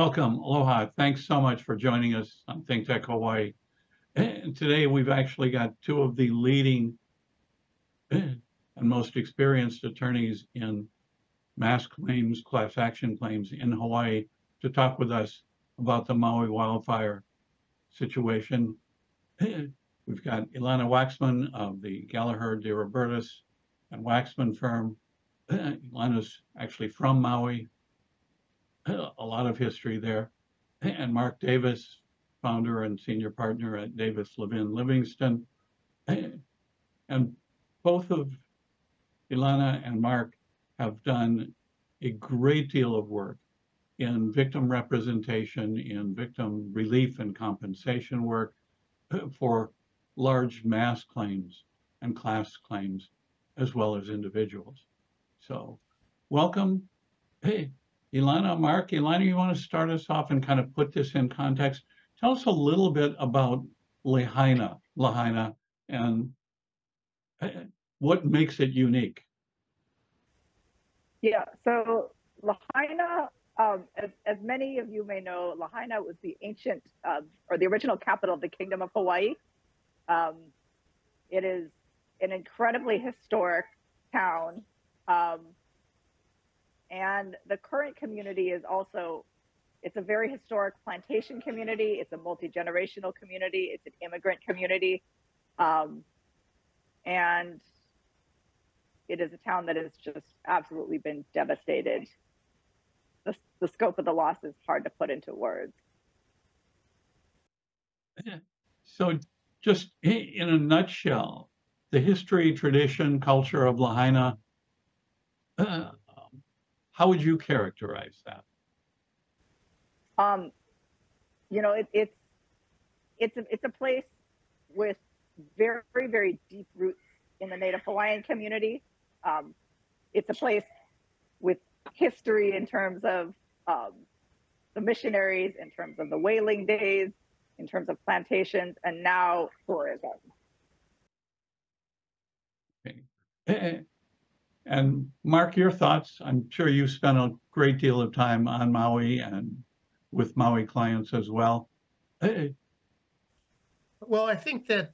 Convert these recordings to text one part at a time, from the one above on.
Welcome, aloha. Thanks so much for joining us on ThinkTech Hawaii. And today we've actually got two of the leading and most experienced attorneys in mass claims, class action claims in Hawaii to talk with us about the Maui wildfire situation. We've got Ilana Waxman of the Gallagher De Robertis and Waxman firm. Ilana's actually from Maui, a lot of history there. And Mark Davis, founder and senior partner at Davis Levin Livingston. And both of Ilana and Mark have done a great deal of work in victim representation, in victim relief and compensation work for large mass claims and class claims, as well as individuals. So welcome. Hey, Ilana, Mark. Ilana, you want to start us off and kind of put this in context? Tell us a little bit about Lahaina, and what makes it unique? Yeah, so Lahaina, as many of you may know, Lahaina was the ancient, or the original capital of the Kingdom of Hawaii. It is an incredibly historic town. And the current community is also, it's a very historic plantation community. It's a multi-generational community. It's an immigrant community. And it is a town that has just absolutely been devastated. The scope of the loss is hard to put into words. So just in a nutshell, the history, tradition, culture of Lahaina, how would you characterize that? You know, it's a place with very, very deep roots in the Native Hawaiian community. It's a place with history in terms of the missionaries, in terms of the whaling days, in terms of plantations, and now tourism. Okay. And Mark, your thoughts? I'm sure you spent a great deal of time on Maui and with Maui clients as well. Hey. Well, I think that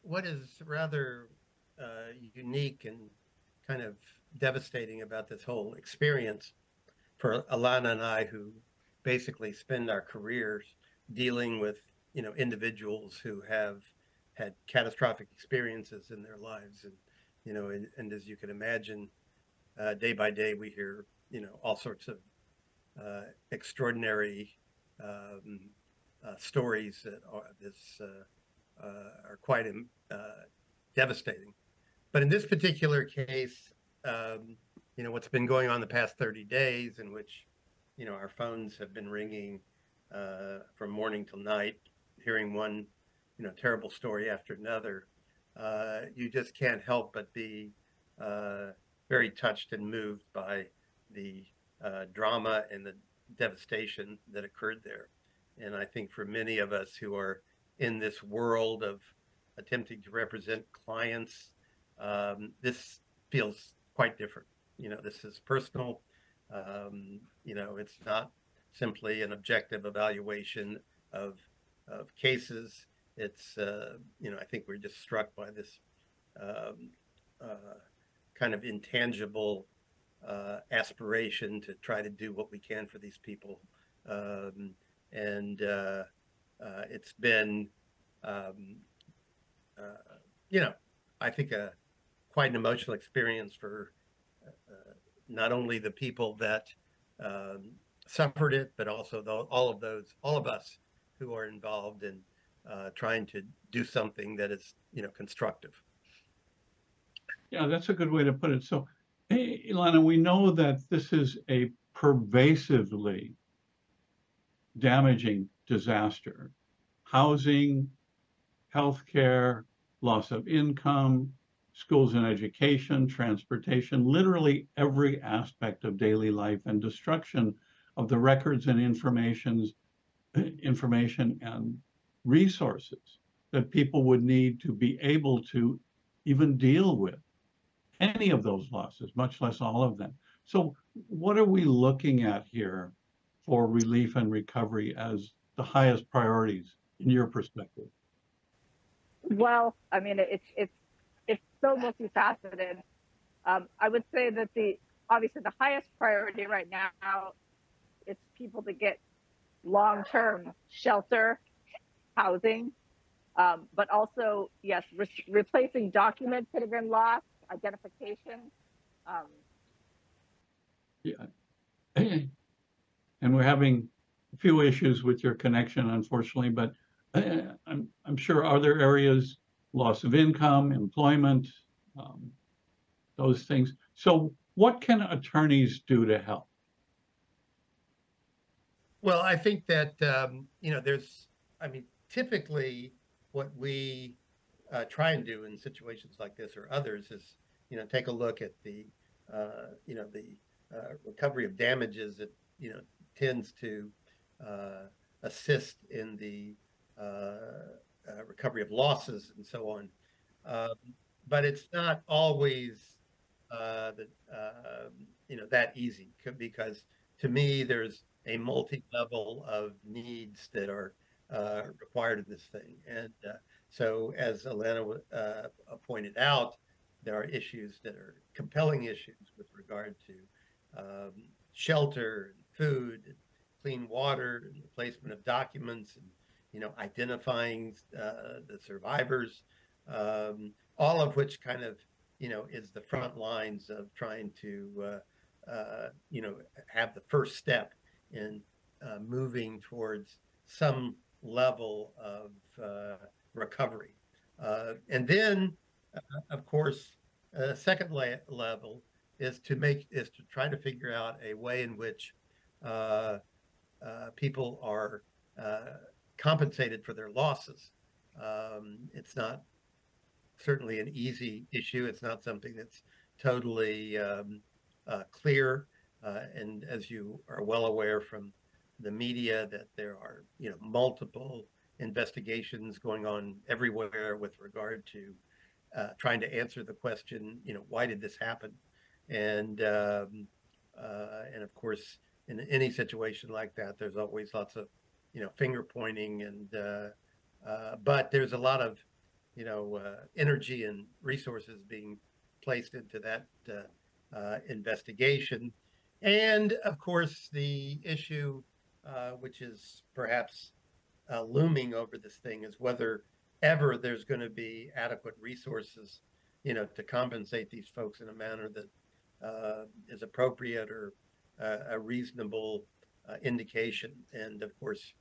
what is rather unique and kind of devastating about this whole experience for Ilana and I, who basically spend our careers dealing with, you know, individuals who have had catastrophic experiences in their lives, and you know, and as you can imagine, day by day, we hear, you know, all sorts of extraordinary stories that are quite devastating. But in this particular case, you know, what's been going on the past 30 days in which, you know, our phones have been ringing from morning till night, hearing one, you know, terrible story after another. You just can't help but be very touched and moved by the drama and the devastation that occurred there. And I think for many of us who are in this world of attempting to represent clients, this feels quite different. You know, this is personal. You know, it's not simply an objective evaluation of cases. It's, you know, I think we're just struck by this kind of intangible aspiration to try to do what we can for these people. It's been, you know, I think quite an emotional experience for not only the people that suffered it, but also all of us who are involved in trying to do something that is, you know, constructive. Yeah, that's a good way to put it. So, hey, Ilana, we know that this is a pervasively damaging disaster. Housing, healthcare, loss of income, schools and education, transportation, literally every aspect of daily life, and destruction of the records and information and resources that people would need to be able to even deal with any of those losses, much less all of them. So what are we looking at here for relief and recovery as the highest priorities in your perspective? Well, I mean, it's so multifaceted. I would say that obviously the highest priority right now is people to get long-term shelter, housing, but also, yes, replacing documents that have been lost, identification. Yeah. And we're having a few issues with your connection, unfortunately, but I'm sure other areas, loss of income, employment, those things. So what can attorneys do to help? Well, I think that, typically what we try and do in situations like this or others is, take a look at the recovery of damages that, tends to assist in the recovery of losses and so on. But it's not always that easy, because to me, there's a multi-level of needs that are required in this thing. And so as Alana pointed out, there are issues that are compelling issues with regard to shelter, and food, and clean water, and the placement of documents, and identifying the survivors, all of which kind of, is the front lines of trying to, have the first step in moving towards some level of recovery. And then, of course, second level is to try to figure out a way in which people are compensated for their losses. It's not certainly an easy issue. It's not something that's totally clear. And as you are well aware from the media, that there are multiple investigations going on everywhere with regard to trying to answer the question, why did this happen? And of course, in any situation like that, there's always lots of finger pointing, and but there's a lot of energy and resources being placed into that investigation. And of course, the issue which is perhaps looming over this thing is whether ever there's going to be adequate resources to compensate these folks in a manner that is appropriate or a reasonable indication. And of course,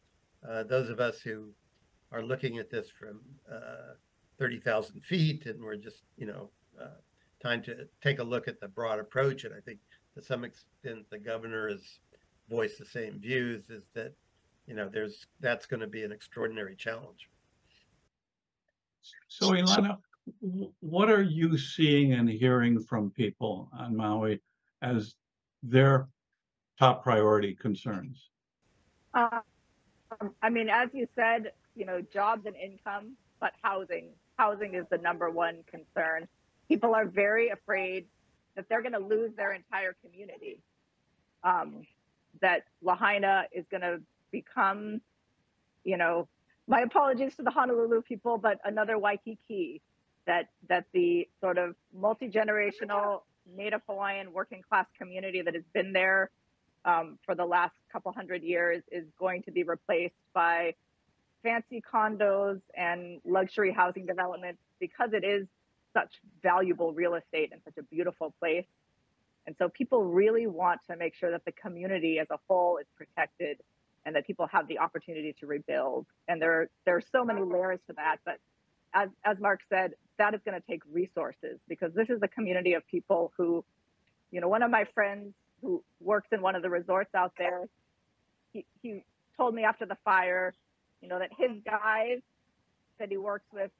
those of us who are looking at this from 30,000 feet, and we're just, time to take a look at the broad approach. And I think to some extent, the governor has voiced the same views, is that, that's going to be an extraordinary challenge. So Ilana, what are you seeing and hearing from people on Maui as their top priority concerns? As you said, jobs and income, but housing. Housing is the number one concern. People are very afraid that they're going to lose their entire community, that Lahaina is going to become, my apologies to the Honolulu people, but another Waikiki, that the sort of multi-generational Native Hawaiian working class community that has been there for the last couple hundred years is going to be replaced by fancy condos and luxury housing developments, because it is such valuable real estate and such a beautiful place. And so people really want to make sure that the community as a whole is protected and that people have the opportunity to rebuild. And there are so many layers to that, but as Mark said, that is going to take resources, because this is a community of people who, one of my friends who works in one of the resorts out there, he told me after the fire, that his guys that he works with,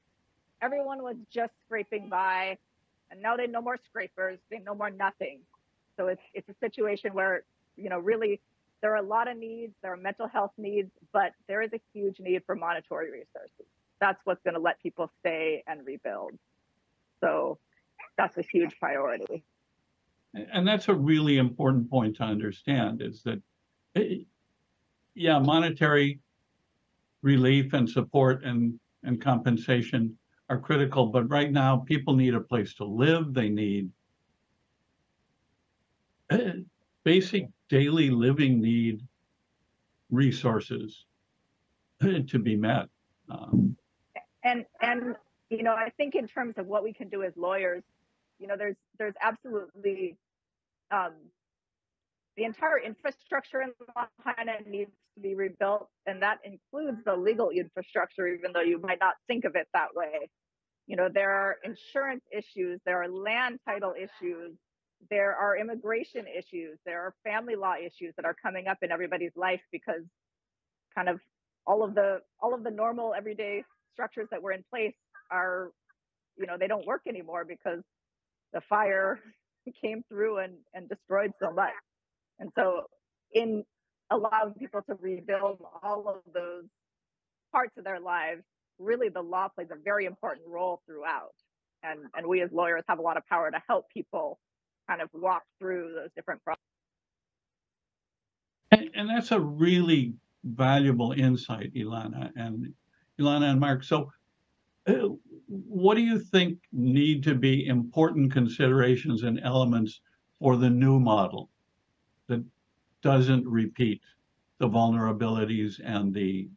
everyone was just scraping by, and now they know more scrapers, they know more nothing. So it's a situation where, really there are a lot of needs, there are mental health needs, but there is a huge need for monetary resources. That's what's going to let people stay and rebuild. So that's a huge priority. And that's a really important point to understand, is that yeah, monetary relief and support and compensation are critical, but right now people need a place to live. They need basic daily living need resources to be met. And you know, I think in terms of what we can do as lawyers, you know, there's absolutely the entire infrastructure in Lahaina needs to be rebuilt, and that includes the legal infrastructure, even though you might not think of it that way. You know, there are insurance issues, there are land title issues, there are immigration issues, there are family law issues that are coming up in everybody's life because kind of all of the normal everyday structures that were in place are, you know, they don't work anymore because the fire came through and destroyed so much. And so in allowing people to rebuild all of those parts of their lives, really the law plays a very important role throughout. And we as lawyers have a lot of power to help people kind of walk through those different processes. And that's a really valuable insight, Ilana and Mark. So what do you think need to be important considerations and elements for the new model that doesn't repeat the vulnerabilities and the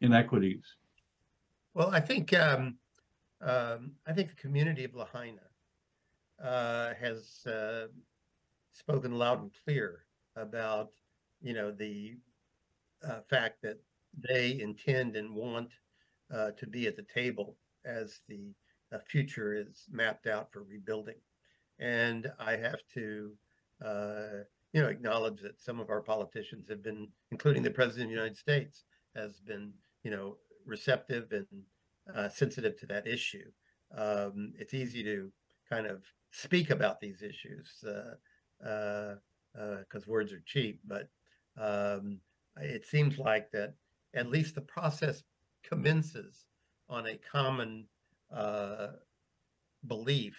inequities? Well, I think the community of Lahaina has spoken loud and clear about, you know, the fact that they intend and want to be at the table as the future is mapped out for rebuilding. And I have to you know, acknowledge that some of our politicians have been, including the President of the United States, has been, you know, receptive and sensitive to that issue. It's easy to kind of speak about these issues because words are cheap, but it seems like that at least the process commences on a common belief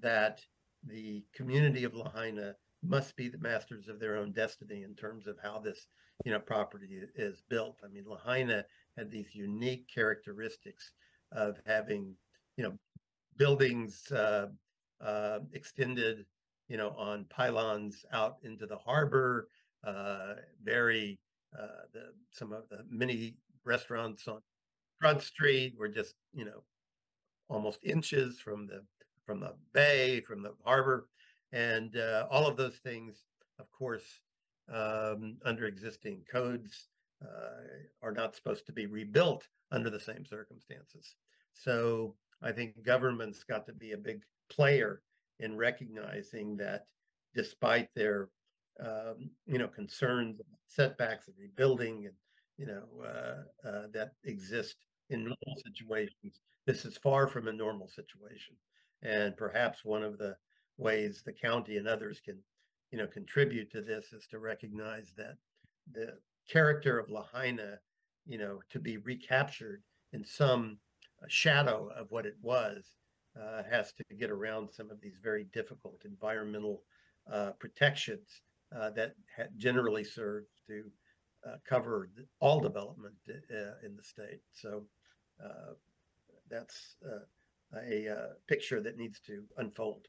that the community of Lahaina must be the masters of their own destiny in terms of how this, you know, property is built. I mean, Lahaina had these unique characteristics of having, you know, buildings extended, you know, on pylons out into the harbor, some of the many restaurants on Front Street were just, you know, almost inches from the bay, from the harbor. And all of those things, of course, under existing codes, are not supposed to be rebuilt under the same circumstances. So I think government's got to be a big player in recognizing that despite their, you know, concerns, setbacks of rebuilding, and, you know, that exist in normal situations, this is far from a normal situation. And perhaps one of the ways the county and others can, you know, contribute to this is to recognize that the character of Lahaina, you know, to be recaptured in some shadow of what it was, has to get around some of these very difficult environmental protections that generally serve to cover all development in the state. So that's a picture that needs to unfold.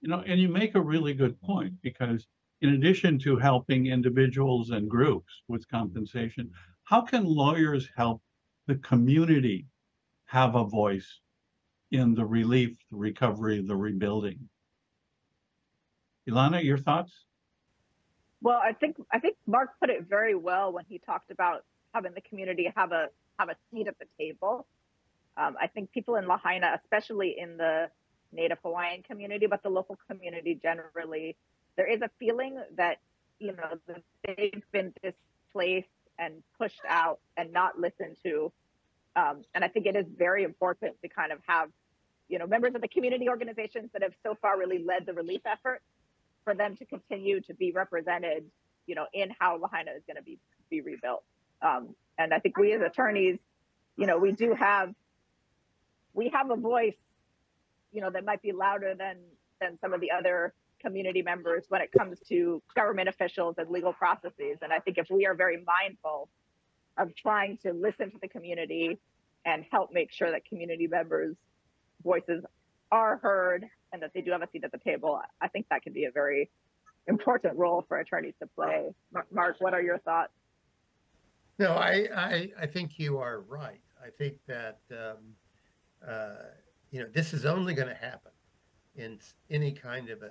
You know, and you make a really good point, because in addition to helping individuals and groups with compensation, how can lawyers help the community have a voice in the relief, the recovery, the rebuilding? Ilana, your thoughts? Well, I think Mark put it very well when he talked about having the community have a seat at the table. I think people in Lahaina, especially in the Native Hawaiian community, but the local community generally, there is a feeling that, you know, that they've been displaced and pushed out and not listened to. And I think it is very important to kind of have, you know, members of the community organizations that have so far really led the relief effort, for them to continue to be represented, you know, in how Lahaina is going to be rebuilt. And I think we as attorneys, you know, we have a voice, you know, that might be louder than some of the other community members when it comes to government officials and legal processes. And I think if we are very mindful of trying to listen to the community and help make sure that community members' voices are heard and that they do have a seat at the table, I think that can be a very important role for attorneys to play. Mark, what are your thoughts? No, I think you are right. I think that you know, this is only going to happen in any kind of a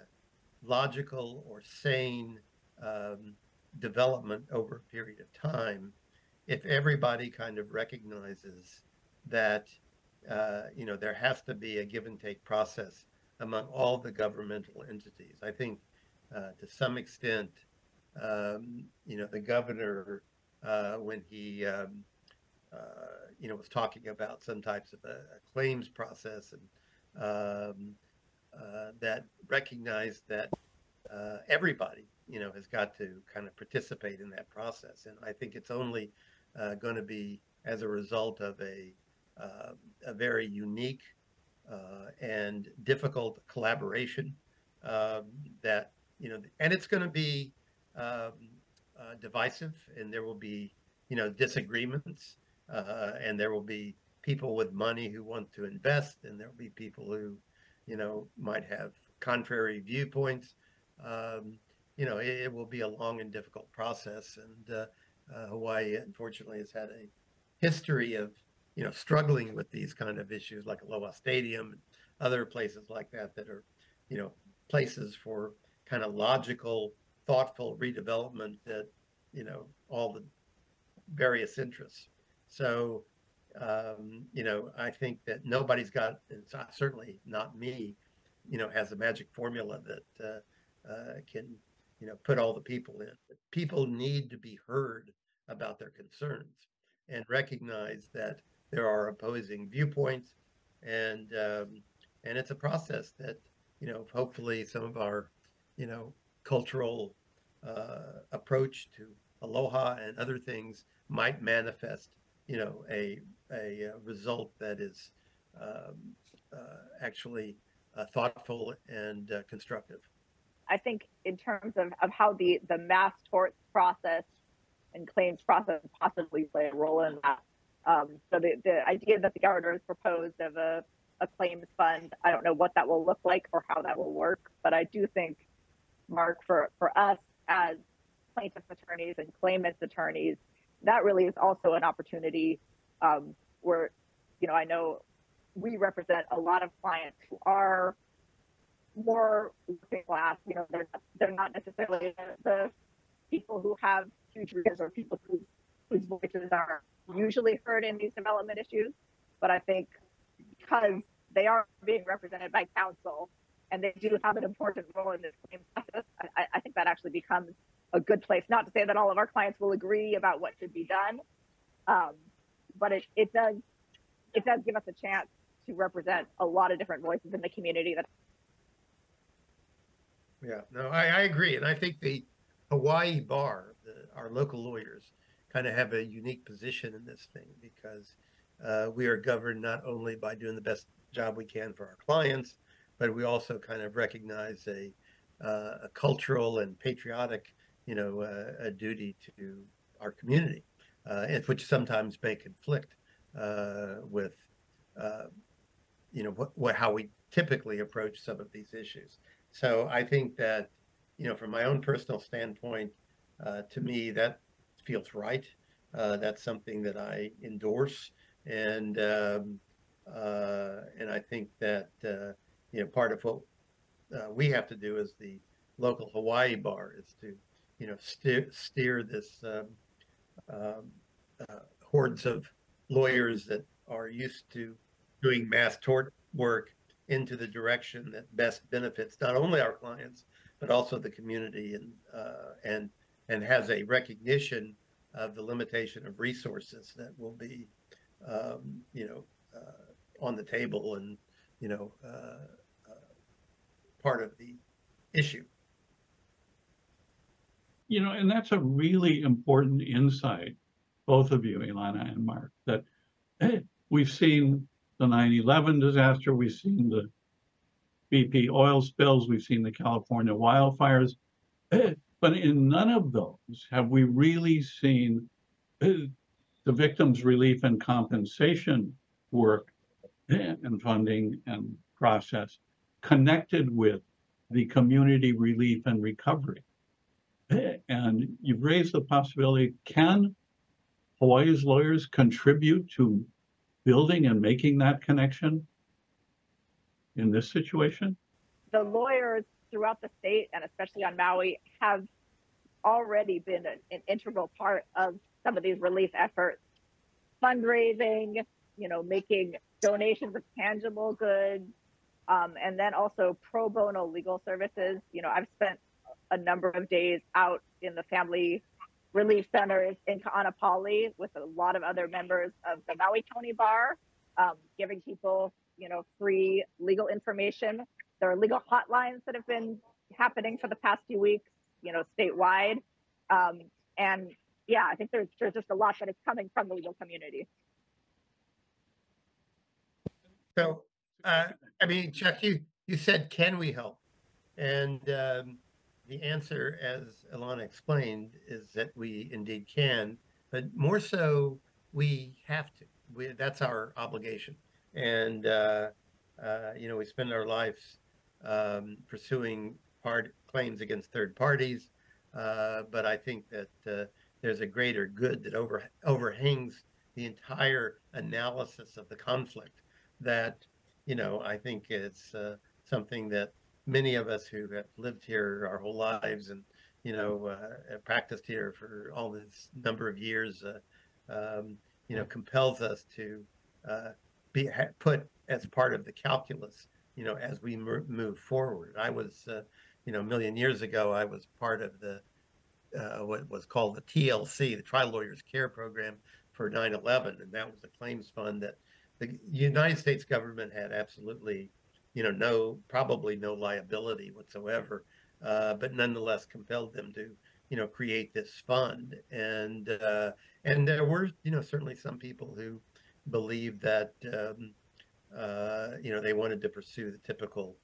logical or sane development over a period of time if everybody kind of recognizes that you know, there has to be a give and take process among all the governmental entities. I think to some extent, you know, the governor, when he, you know, was talking about some types of a claims process, and that recognized that everybody, you know, has got to kind of participate in that process. And I think it's only going to be as a result of a very unique and difficult collaboration that, you know, and it's going to be divisive, and there will be, you know, disagreements, and there will be people with money who want to invest, and there will be people who, you know, might have contrary viewpoints. You know, it will be a long and difficult process, and Hawaii, unfortunately, has had a history of, you know, struggling with these kind of issues, like Aloha Stadium and other places like that, that are, you know, places for kind of logical, thoughtful redevelopment that, you know, all the various interests. So, you know, I think that nobody's got, it's not, certainly not me, you know, has a magic formula that can, you know, put all the people in. But people need to be heard about their concerns and recognize that there are opposing viewpoints, and it's a process that, you know, hopefully some of our, you know, cultural approach to aloha and other things might manifest, you know, a result that is actually thoughtful and constructive. I think in terms of how the mass torts process and claims process possibly play a role in that. So the idea that the governor has proposed of a claims fund, I don't know what that will look like or how that will work, but I do think, Mark, for us as plaintiffs' attorneys and claimants' attorneys, that really is also an opportunity where, you know, I know we represent a lot of clients who are more working class. You know, they're not necessarily the people who have huge reaches or people whose voices are usually heard in these development issues. But I think because they are being represented by counsel, and they do have an important role in this claim process, I think that actually becomes a good place. Not to say that all of our clients will agree about what should be done, but it does give us a chance to represent a lot of different voices in the community. That yeah, no, I agree, and I think the Hawaii Bar, our local lawyers, kind of have a unique position in this thing, because we are governed not only by doing the best job we can for our clients, but we also kind of recognize a cultural and patriotic, you know, a duty to our community, which sometimes may conflict with, you know, how we typically approach some of these issues. So I think that, you know, from my own personal standpoint, to me, that feels right. That's something that I endorse, and I think that. You know, part of what we have to do as the local Hawaii Bar is to, you know, steer this hordes of lawyers that are used to doing mass tort work into the direction that best benefits not only our clients but also the community, and has a recognition of the limitation of resources that will be, you know, on the table, and you know. Part of the issue. You know, and that's a really important insight, both of you, Ilana and Mark, that hey, we've seen the 9/11 disaster, we've seen the BP oil spills, we've seen the California wildfires, but in none of those have we really seen the victims' relief and compensation work and funding and process connected with the community relief and recovery. And you've raised the possibility, can Hawaii's lawyers contribute to building and making that connection in this situation? The lawyers throughout the state, and especially on Maui, have already been an integral part of some of these relief efforts. Fundraising, you know, making donations of tangible goods, and then also pro bono legal services. You know, I've spent a number of days out in the family relief centers in Ka'anapali with a lot of other members of the Maui County Bar, giving people, you know, free legal information. There are legal hotlines that have been happening for the past few weeks, you know, statewide. And yeah, I think there's just a lot that is coming from the legal community. So, I mean, Chuck, you said, can we help? And the answer, as Alana explained, is that we indeed can, but more so, we have to. That's our obligation. And, you know, we spend our lives pursuing hard claims against third parties, but I think that there's a greater good that overhangs the entire analysis of the conflict that, you know, I think it's something that many of us who have lived here our whole lives and, you know, practiced here for all this number of years, you know, compels us to be put as part of the calculus, you know, as we move forward. I was, you know, a million years ago, I was part of the, what was called the TLC, the Trial Lawyers Care Program for 9/11. And that was a claims fund that the United States government had absolutely, you know, probably no liability whatsoever, but nonetheless compelled them to, you know, create this fund. And there were, you know, certainly some people who believed that, you know, they wanted to pursue the typical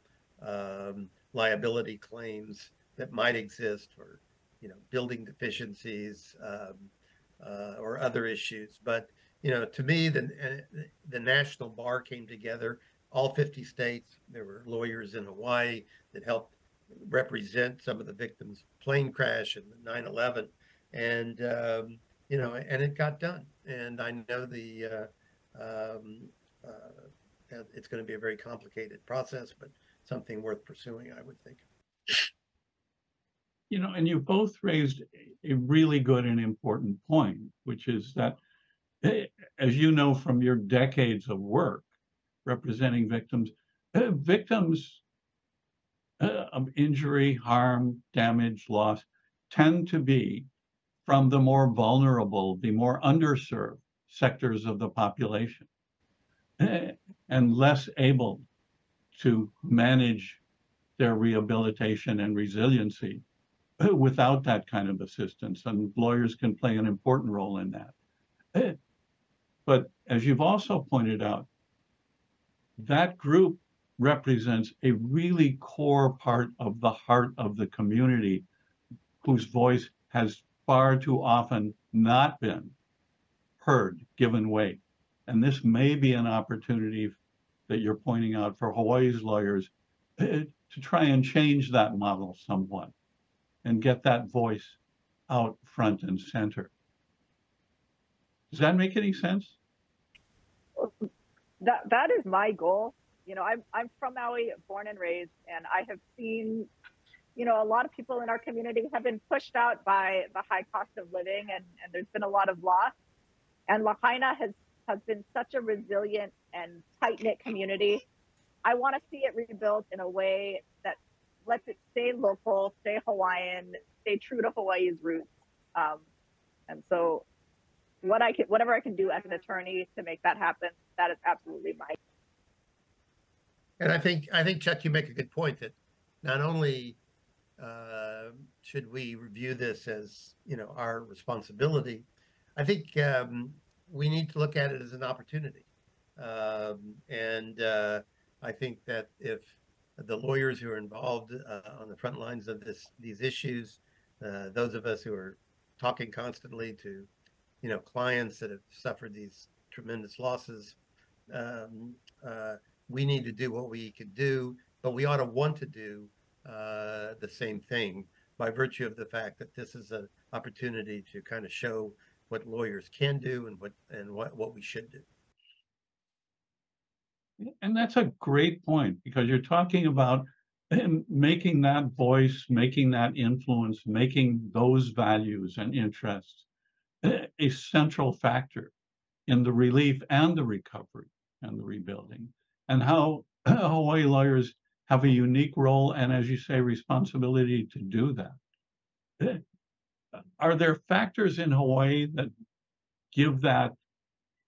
liability claims that might exist for, you know, building deficiencies or other issues. But, you know, to me, the National Bar came together, all 50 states. There were lawyers in Hawaii that helped represent some of the victims' plane crash and the 9/11, and you know, and it got done. And I know the it's going to be a very complicated process, but something worth pursuing, I would think. You know, and you both raised a really good and important point, which is that, as you know from your decades of work representing victims, of injury, harm, damage, loss, tend to be from the more vulnerable, the more underserved sectors of the population, and less able to manage their rehabilitation and resiliency without that kind of assistance. And lawyers can play an important role in that. But as you've also pointed out, that group represents a really core part of the heart of the community, whose voice has far too often not been heard, given weight. And this may be an opportunity that you're pointing out for Hawaii's lawyers to try and change that model somewhat and get that voice out front and center. Does that make any sense? That is my goal. You know, I'm from Maui, born and raised, and I have seen, you know, a lot of people in our community have been pushed out by the high cost of living, and there's been a lot of loss. And Lahaina has been such a resilient and tight-knit community. I want to see it rebuilt in a way that lets it stay local, stay Hawaiian, stay true to Hawaii's roots. And so whatever I can do as an attorney to make that happen, that is absolutely my. And I think, Chuck, you make a good point that not only should we review this as, you know, our responsibility, I think we need to look at it as an opportunity. And I think that if the lawyers who are involved on the front lines of these issues, those of us who are talking constantly to, clients that have suffered these tremendous losses. We need to do what we can do, but we ought to want to do the same thing by virtue of the fact that this is an opportunity to kind of show what lawyers can do and what we should do. And that's a great point, because you're talking about making that voice, making that influence, making those values and interests a central factor in the relief and the recovery and the rebuilding, and how Hawaii lawyers have a unique role and, as you say, responsibility to do that. Are there factors in Hawaii that give that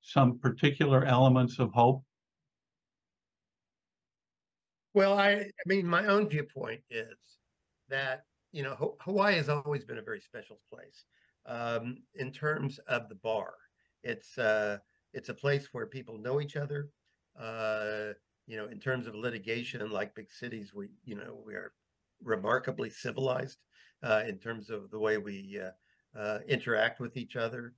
some particular elements of hope? Well, I mean, my own viewpoint is that, Hawaii has always been a very special place in terms of the bar. It's a place where people know each other, in terms of litigation, like big cities, we are remarkably civilized in terms of the way we interact with each other.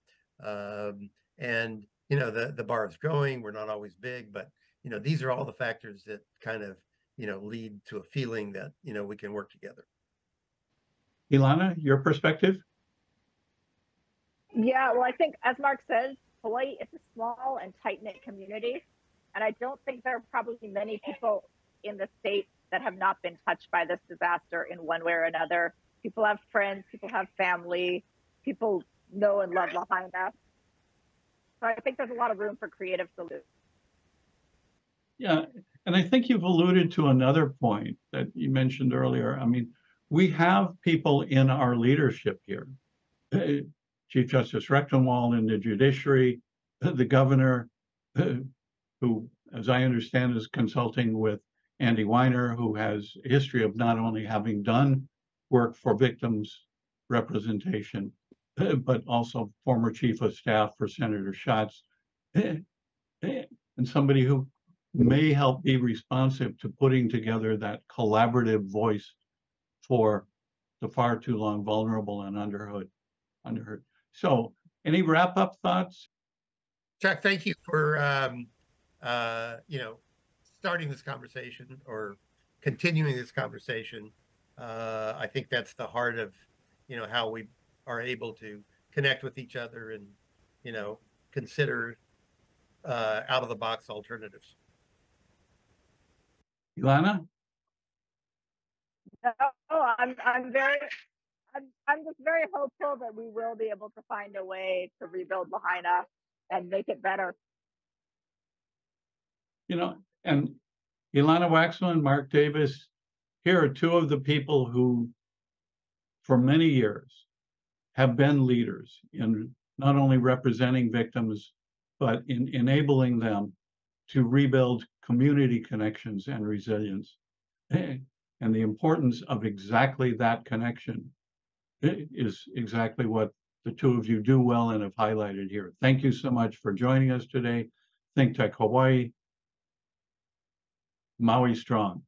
And, the bar is growing. We're not always big, but, these are all the factors that kind of, lead to a feeling that, we can work together. Ilana, your perspective? Yeah, well, I think, as Mark says, Hawaii is a small and tight-knit community, and I don't think there are probably many people in the state that have not been touched by this disaster in one way or another. People have friends, people have family, people know and love Lahaina. So I think there's a lot of room for creative solutions. Yeah. And I think you've alluded to another point that you mentioned earlier. I mean, we have people in our leadership here. Chief Justice Recton in the judiciary, the governor, who, as I understand, is consulting with Andy Weiner, who has a history of not only having done work for victims representation, but also former chief of staff for Senator Schatz, and somebody who may help be responsive to putting together that collaborative voice for the far too long vulnerable and underheard. So any wrap-up thoughts? Chuck, thank you for starting this conversation or continuing this conversation. I think that's the heart of how we are able to connect with each other and consider out-of-the-box alternatives. Ilana? No, I'm just very hopeful that we will be able to find a way to rebuild Lahaina and make it better. And Ilana Waxman, Mark Davis, here are two of the people who, for many years, have been leaders in not only representing victims, but in enabling them to rebuild community connections and resilience, and the importance of exactly that connection is exactly what the two of you do well and have highlighted here. Thank you so much for joining us today. ThinkTech Hawaii, Maui Strong.